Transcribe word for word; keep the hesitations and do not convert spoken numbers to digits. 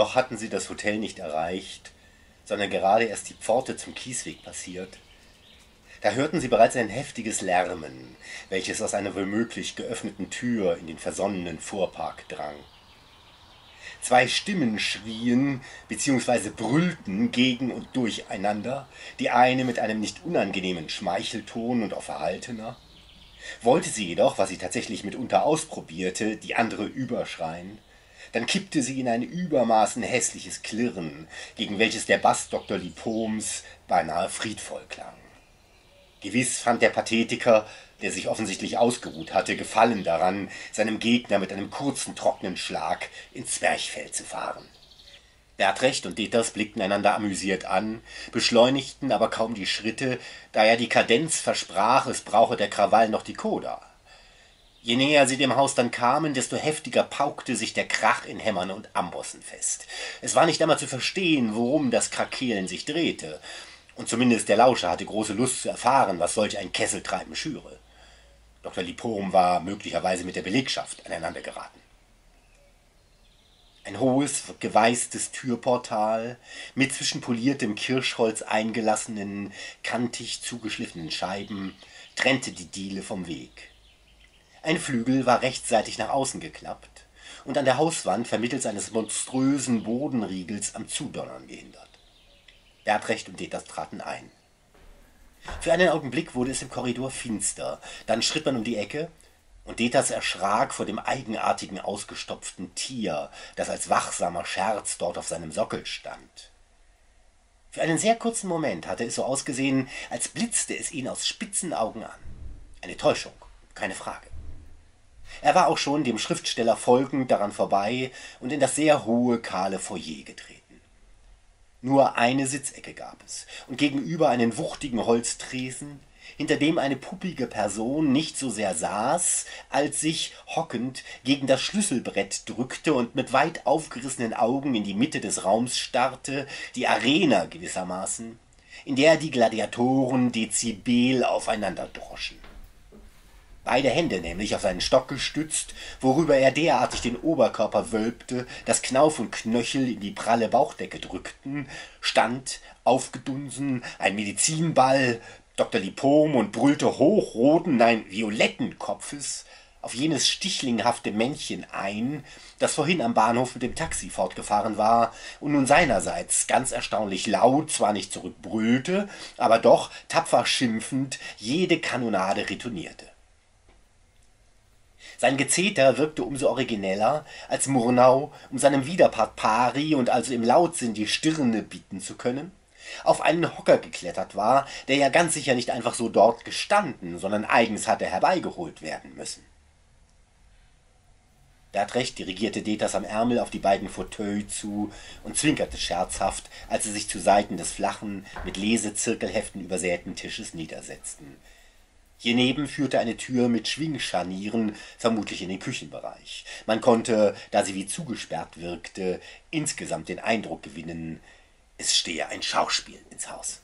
Noch hatten sie das Hotel nicht erreicht, sondern gerade erst die Pforte zum Kiesweg passiert. Da hörten sie bereits ein heftiges Lärmen, welches aus einer womöglich geöffneten Tür in den versonnenen Vorpark drang. Zwei Stimmen schrien bzw. brüllten gegen und durcheinander, die eine mit einem nicht unangenehmen Schmeichelton und auf erhaltener. Wollte sie jedoch, was sie tatsächlich mitunter ausprobierte, die andere überschreien, dann kippte sie in ein übermaßen hässliches Klirren, gegen welches der Bass Doktor Lipoms beinahe friedvoll klang. Gewiss fand der Pathetiker, der sich offensichtlich ausgeruht hatte, Gefallen daran, seinem Gegner mit einem kurzen, trockenen Schlag ins Zwerchfell zu fahren. Wertrecht und Deters blickten einander amüsiert an, beschleunigten aber kaum die Schritte, da ja die Kadenz versprach, es brauche der Krawall noch die Koda. Je näher sie dem Haus dann kamen, desto heftiger paukte sich der Krach in Hämmern und Ambossen fest. Es war nicht einmal zu verstehen, worum das Krakeelen sich drehte, und zumindest der Lauscher hatte große Lust zu erfahren, was solch ein Kesseltreiben schüre. Doktor Lipom war möglicherweise mit der Belegschaft aneinander geraten. Ein hohes, geweißtes Türportal mit zwischen poliertem Kirschholz eingelassenen, kantig zugeschliffenen Scheiben trennte die Diele vom Weg. Ein Flügel war rechtzeitig nach außen geklappt und an der Hauswand vermittels eines monströsen Bodenriegels am Zudonnern gehindert. Wertrecht und Deters traten ein. Für einen Augenblick wurde es im Korridor finster, dann schritt man um die Ecke, und Deters erschrak vor dem eigenartigen, ausgestopften Tier, das als wachsamer Scherz dort auf seinem Sockel stand. Für einen sehr kurzen Moment hatte es so ausgesehen, als blitzte es ihn aus spitzen Augen an. Eine Täuschung, keine Frage. Er war auch schon dem Schriftsteller folgend daran vorbei und in das sehr hohe, kahle Foyer getreten. Nur eine Sitzecke gab es, und gegenüber einen wuchtigen Holztresen, hinter dem eine puppige Person nicht so sehr saß, als sich, hockend, gegen das Schlüsselbrett drückte und mit weit aufgerissenen Augen in die Mitte des Raums starrte, die Arena gewissermaßen, in der die Gladiatoren dezibel aufeinander droschen. Beide Hände nämlich auf seinen Stock gestützt, worüber er derartig den Oberkörper wölbte, dass Knauf und Knöchel in die pralle Bauchdecke drückten, stand, aufgedunsen, ein Medizinball, Doktor Lipom und brüllte hochroten, nein, violetten Kopfes auf jenes stichlinghafte Männchen ein, das vorhin am Bahnhof mit dem Taxi fortgefahren war und nun seinerseits ganz erstaunlich laut, zwar nicht zurückbrüllte, aber doch tapfer schimpfend jede Kanonade retournierte. Sein Gezeter wirkte umso origineller, als Murnau, um seinem Widerpart pari und also im Lautsinn die Stirne bieten zu können, auf einen Hocker geklettert war, der ja ganz sicher nicht einfach so dort gestanden, sondern eigens hatte herbeigeholt werden müssen. Bertrecht dirigierte Deters am Ärmel auf die beiden Fauteuils zu und zwinkerte scherzhaft, als sie sich zu Seiten des flachen, mit Lesezirkelheften übersäten Tisches niedersetzten. Hierneben führte eine Tür mit Schwingscharnieren, vermutlich in den Küchenbereich. Man konnte, da sie wie zugesperrt wirkte, insgesamt den Eindruck gewinnen, es stehe ein Schauspiel ins Haus.